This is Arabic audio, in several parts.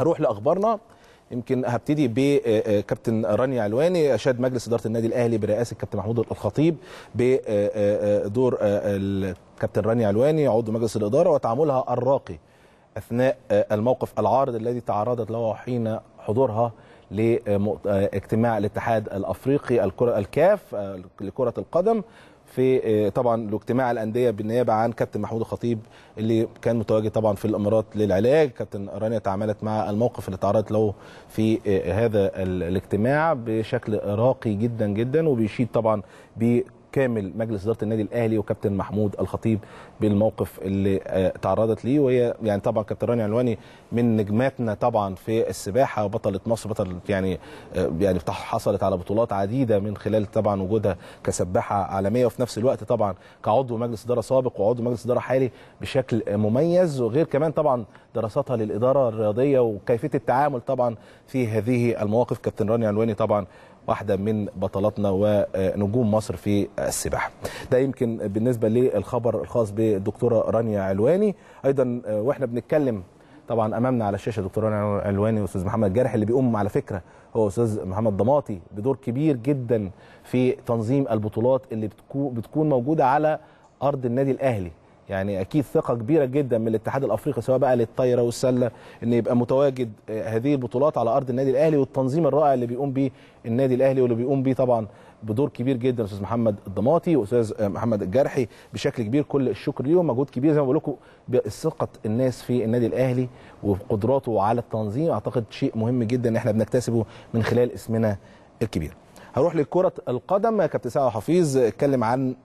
هروح لاخبارنا. يمكن هبتدي بكابتن رانيا علواني. اشاد مجلس اداره النادي الاهلي برئاسه كابتن محمود الخطيب بدور الكابتن رانيا علواني عضو مجلس الاداره وتعاملها الراقي اثناء الموقف العارض الذي تعرضت له حين حضورها لاجتماع الاتحاد الافريقي الكاف لكره القدم، في طبعا لاجتماع الانديه بالنيابه عن كابتن محمود الخطيب اللي كان متواجد طبعا في الامارات للعلاج. كابتن رانيا تعاملت مع الموقف اللي تعرضت له في هذا الاجتماع بشكل راقي جدا جدا، وبيشيد طبعا بكامل مجلس اداره النادي الاهلي وكابتن محمود الخطيب بالموقف اللي تعرضت ليه. وهي يعني طبعا كابتن رانيا علواني من نجماتنا طبعا في السباحه، بطله مصر، بطله يعني حصلت على بطولات عديده من خلال طبعا وجودها كسباحه عالميه، وفي نفس الوقت طبعا كعضو مجلس اداره سابق وعضو مجلس اداره حالي بشكل مميز، وغير كمان طبعا دراساتها للاداره الرياضيه وكيفيه التعامل طبعا في هذه المواقف. كابتن رانيا علواني طبعا واحده من بطلاتنا ونجوم مصر في السباحه. ده يمكن بالنسبه للخبر الخاص بالدكتوره رانيا علواني. ايضا واحنا بنتكلم طبعا امامنا على الشاشه دكتوره رانيا علواني واستاذ محمد الجرحي اللي بيقوم على فكره هو استاذ محمد ضماطي بدور كبير جدا في تنظيم البطولات اللي بتكون موجوده على ارض النادي الاهلي. يعني اكيد ثقه كبيره جدا من الاتحاد الافريقي سواء بقى للطايره والسله ان يبقى متواجد هذه البطولات على ارض النادي الاهلي، والتنظيم الرائع اللي بيقوم به النادي الاهلي واللي بيقوم به طبعا بدور كبير جدا استاذ محمد الضماطي واستاذ محمد الجرحي بشكل كبير. كل الشكر ليهم، مجهود كبير زي ما بقول لكم بثقه الناس في النادي الاهلي وقدراته على التنظيم. اعتقد شيء مهم جدا ان احنا بنكتسبه من خلال اسمنا الكبير. هروح لكره القدم. كابتن سعد حفيظ اتكلم عن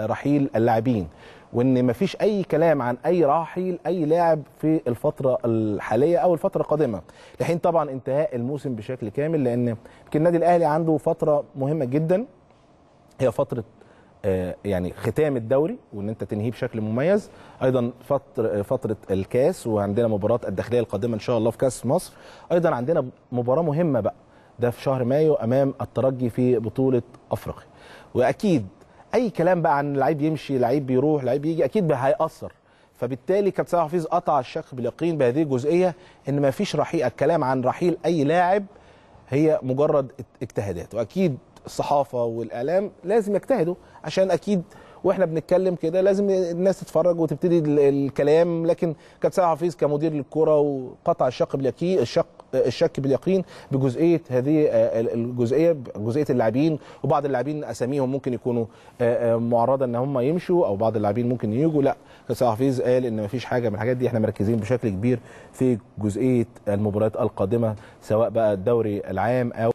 رحيل اللاعبين، وان مفيش اي كلام عن اي رحيل اي لاعب في الفتره الحاليه او الفتره القادمه لحين طبعا انتهاء الموسم بشكل كامل، لان يمكن النادي الاهلي عنده فتره مهمه جدا هي فتره يعني ختام الدوري وان انت تنهيه بشكل مميز، ايضا فتره الكاس، وعندنا مباراه الداخليه القادمه ان شاء الله في كاس مصر، ايضا عندنا مباراه مهمه بقى ده في شهر مايو امام الترجي في بطوله افريقيا. واكيد اي كلام بقى عن لعيب يمشي لعيب بيروح لعيب يجي اكيد هيأثر، فبالتالي كابتن سعد حفيظ قطع الشك باليقين بهذه الجزئيه ان ما فيش الكلام عن رحيل اي لاعب هي مجرد اجتهادات، واكيد الصحافه والاعلام لازم يجتهدوا عشان اكيد واحنا بنتكلم كده لازم الناس تتفرج وتبتدي الكلام. لكن كابتن سعد حفيظ كمدير للكره وقطع الشك باليقين بجزئيه هذه الجزئيه جزئيه اللاعبين، وبعض اللاعبين اساميهم ممكن يكونوا معرضه ان هم يمشوا او بعض اللاعبين ممكن يجوا. لا، كابتن حفيظ قال ان مفيش حاجه من الحاجات دي، احنا مركزين بشكل كبير في جزئيه المباريات القادمه سواء بقى الدوري العام او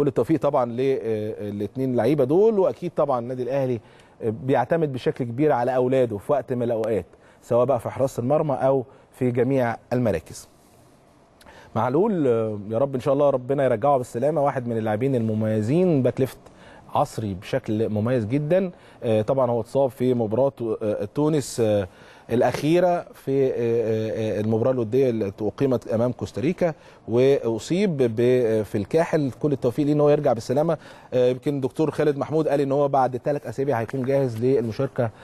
كل التوفيق طبعا للاثنين اللعيبه دول، واكيد طبعا النادي الاهلي بيعتمد بشكل كبير على اولاده في وقت من الاوقات، سواء بقى في حراسه المرمى او في جميع المراكز. معلول يا رب ان شاء الله ربنا يرجعه بالسلامه، واحد من اللاعبين المميزين، باك ليفت عصري بشكل مميز جدا. طبعا هو اتصاب في مباراه تونس الاخيره في المباراه الوديه اللي اقيمت امام كوستاريكا، واصيب في الكاحل. كل التوفيق ليه ان هو يرجع بالسلامه. يمكن الدكتور خالد محمود قال ان هو بعد 3 اسابيع هيكون جاهز للمشاركه